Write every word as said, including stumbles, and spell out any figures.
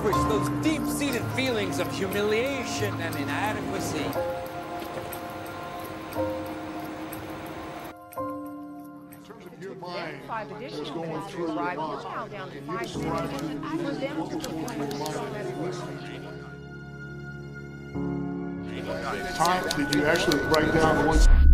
anguish, those deep-seated feelings of humiliation and inadequacy. Additional going through the ride on the child down to five seconds. Time, did you actually break down once?